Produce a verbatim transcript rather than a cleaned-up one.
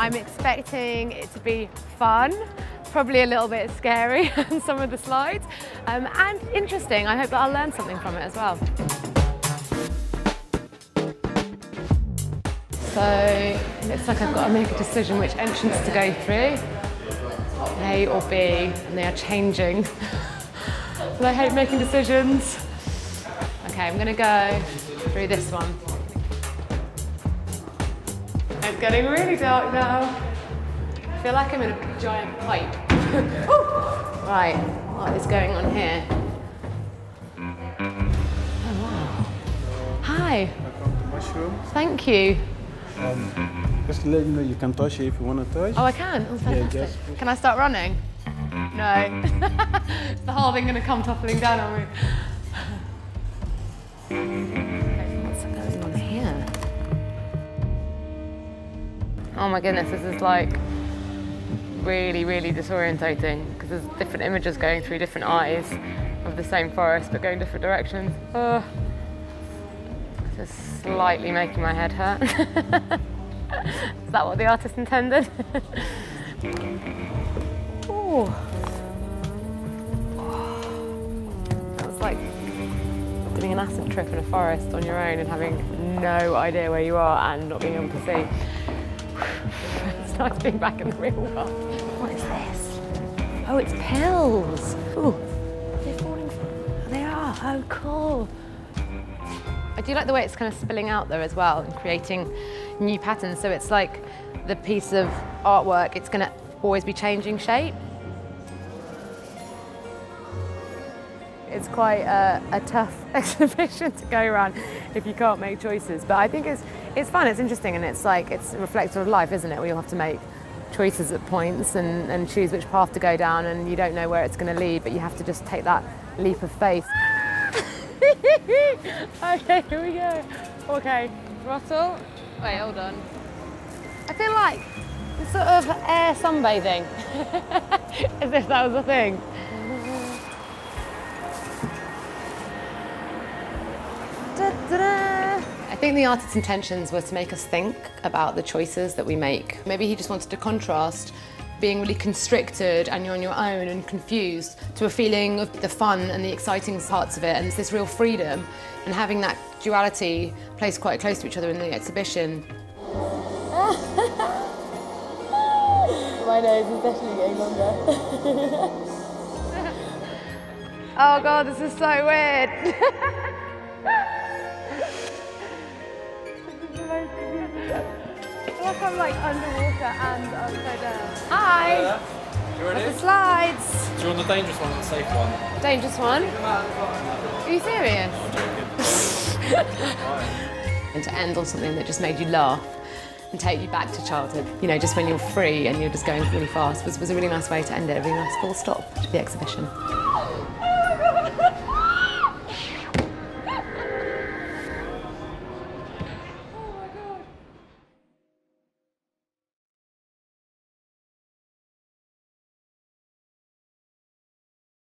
I'm expecting it to be fun, probably a little bit scary on some of the slides, um, and interesting. I hope that I'll learn something from it as well. So it looks like I've got to make a decision which entrance to go through, A or B, and they are changing. But I hate making decisions. Okay, I'm gonna go through this one. It's getting really dark now. I feel like I'm in a giant pipe. Right, what is going on here? Oh wow. Hi. Welcome to Mushroom. Thank you. Um, just let me know you can touch it if you want to touch. Oh, I can? Oh, fantastic. Yeah, just... Can I start running? No. Is the whole thing going to come toppling down on me? What's going on here? Oh my goodness, this is like... really, really disorientating because there's different images going through different eyes of the same forest but going different directions. Oh, this is slightly making my head hurt. Is that what the artist intended? Ooh. That was like doing an acid trip in a forest on your own and having no idea where you are and not being able to see. It's nice being back in the real world. What is this? Oh, it's pills. Ooh, they're falling from... They are, oh cool. I do like the way it's kind of spilling out there as well and creating new patterns. So it's like the piece of artwork, it's gonna always be changing shape. It's quite a, a tough exhibition to go around if you can't make choices. But I think it's it's fun, it's interesting, and it's like it's reflective of life, isn't it? We all have to make choices at points and, and choose which path to go down, and you don't know where it's going to lead, but you have to just take that leap of faith. Okay, here we go. Okay, throttle. Wait, hold on. I feel like it's sort of air sunbathing, as if that was a thing. I think the artist's intentions were to make us think about the choices that we make. Maybe he just wanted to contrast being really constricted and you're on your own and confused to a feeling of the fun and the exciting parts of it, and it's this real freedom, and having that duality placed quite close to each other in the exhibition. My nose is definitely getting longer. Oh God, this is so weird. I feel like I'm like underwater and upside down. Hi! Hello. Here it is. The slides. Do you want the dangerous one or the safe one? Dangerous one? Are you serious? No, I'm joking. And to end on something that just made you laugh and take you back to childhood, you know, just when you're free and you're just going really fast, was, was a really nice way to end it, a really nice full stop to the exhibition.